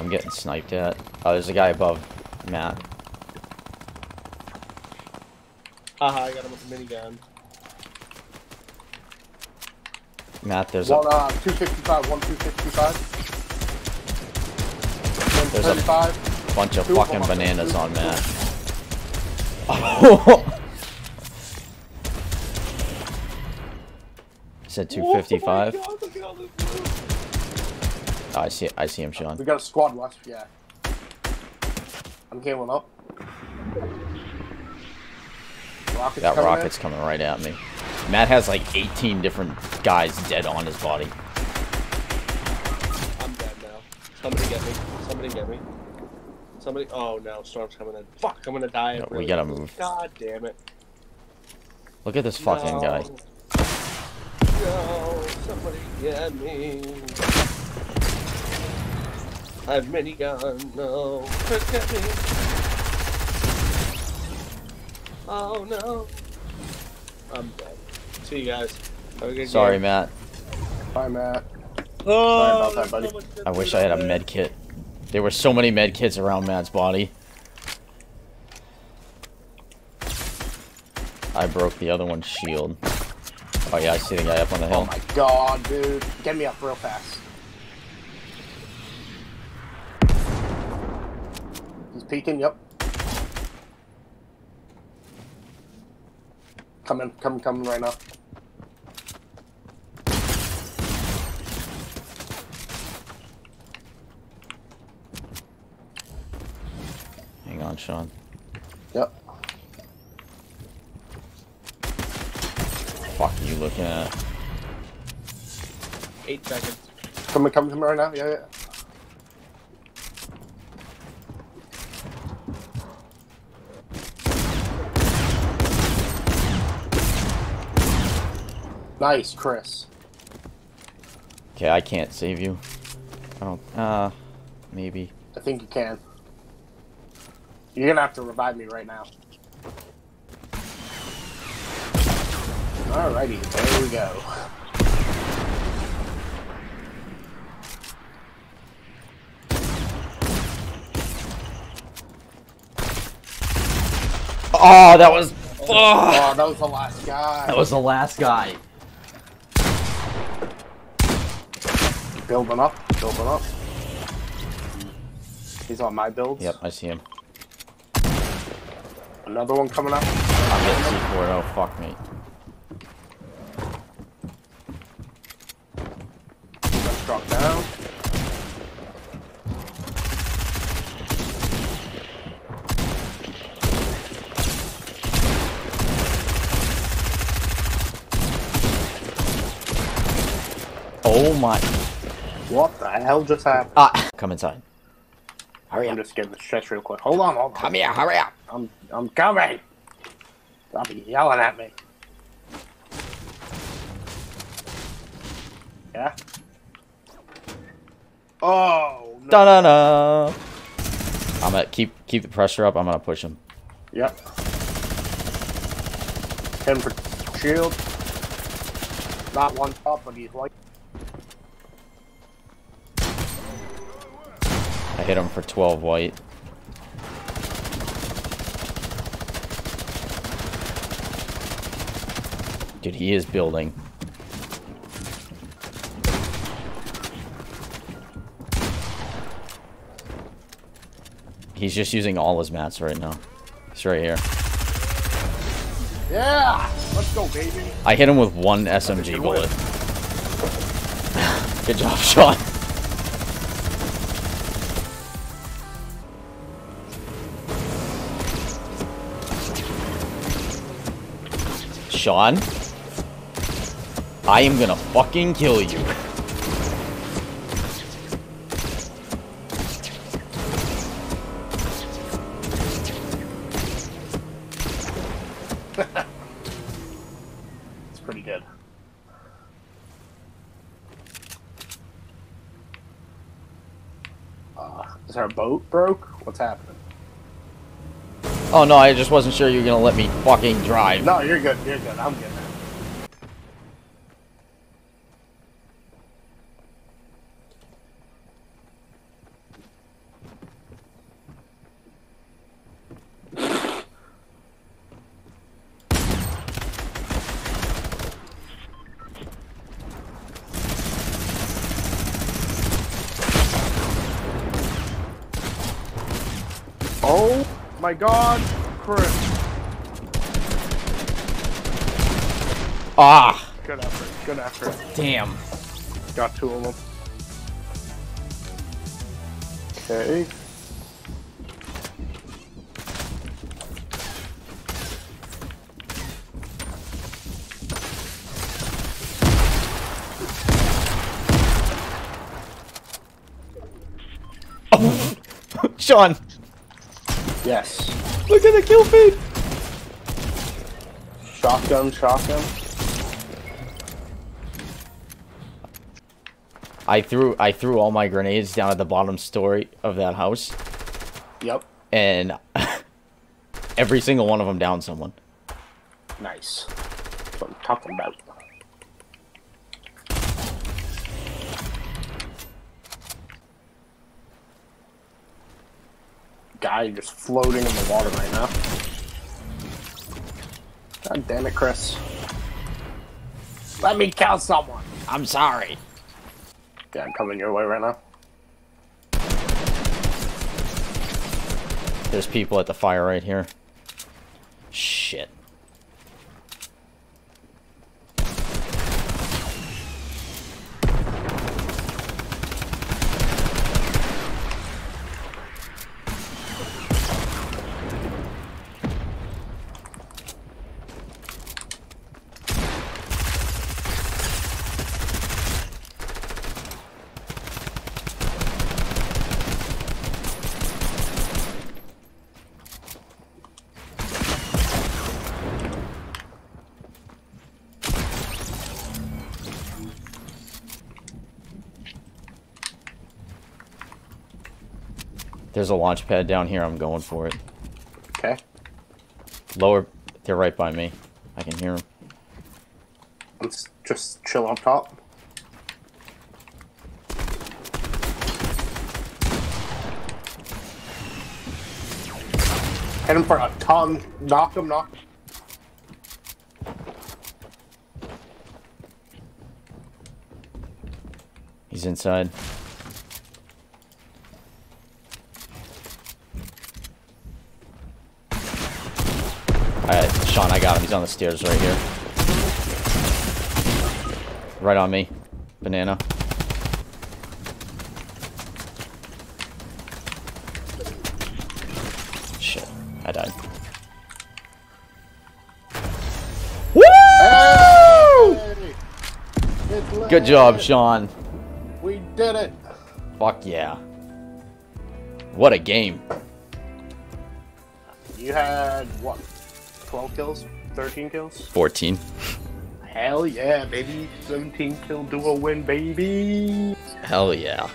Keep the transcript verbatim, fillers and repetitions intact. I'm getting sniped at. Oh, there's a guy above Matt. Haha, I got him with a minigun. Matt, there's one, a... Uh, two sixty-five, one two sixty-five. There's a bunch of fucking bananas on Matt. Oh! Said two fifty-five. Oh my God, look at all this blue. Oh, I see I see him, Sean. We got a squad left, yeah. I'm healing up. Rocket's that rocket's in. Coming right at me. Matt has like eighteen different guys dead on his body. I'm dead now. Somebody get me. Somebody get me. Somebody. Oh no, storm's coming in. Fuck, I'm gonna die. No, really. We gotta move. God damn it. Look at this fucking no. guy. No, somebody get me. I have minigun, no. Protect me. Oh no. I'm dead. See you guys. Have a good Sorry, game. Matt. Bye, Matt. Oh, Sorry about that, buddy. So I wish I had a med kit. There were so many med kits around Matt's body. I broke the other one's shield. Oh yeah, I see the guy up on the hill. Oh my God, dude. Get me up real fast. Peeking, yep. Coming, coming, coming right now. Hang on, Sean. Yep. Fuck are you looking at? Eight seconds. Coming, coming, coming right now, yeah, yeah. Nice, Chris. Okay, I can't save you. I don't, uh, maybe. I think you can. You're gonna have to revive me right now. Alrighty, there we go. Oh, that was... Oh, oh that was the last guy. That was the last guy. Building up, building up. He's on my builds. Yep, I see him. Another one coming up. I'm getting C four, oh fuck me. Let's drop down. Oh my. What the hell just happened? Ah, come inside. Hurry up. I'm just getting the stress real quick. Hold on, hold on. Come here, hurry up. I'm I'm coming. Stop yelling at me. Yeah? Oh no. Da da da. I'm gonna keep keep the pressure up, I'm gonna push him. Yep. Ten for shield. Not one top, but he's like I hit him for twelve white. Dude, he is building. He's just using all his mats right now. He's right here. Yeah! Let's go, baby! I hit him with one S M G bullet. Good job, Sean. Sean, I am gonna fucking kill you. It's pretty good. Uh, is our boat broke? What's happening? Oh no, I just wasn't sure you were gonna let me fucking drive. No, you're good, you're good, I'm good. Oh my god, Chris. Ah! Good effort, good effort. Damn. Got two of them. Okay. Oh. Sean! Yes. Look at the kill feed! Shotgun, shotgun. I threw I threw all my grenades down at the bottom story of that house. Yep. And every single one of them downed someone. Nice. That's what I'm talking about. Guy just floating in the water right now. God damn it, Chris. Let me kill someone. I'm sorry. Yeah, I'm coming your way right now. There's people at the fire right here. Shit. There's a launch pad down here. I'm going for it. Okay. Lower. They're right by me. I can hear them. Let's just chill on top. Hit him for a ton. Knock him, knock. He's inside. Alright, Sean, I got him. He's on the stairs right here. Right on me. Banana. Shit. I died. Woo! Hey! Good job, Sean. We did it. Fuck yeah. What a game. You had what? twelve kills? thirteen kills? fourteen. Hell yeah, baby. seventeen kill duo win, baby. Hell yeah.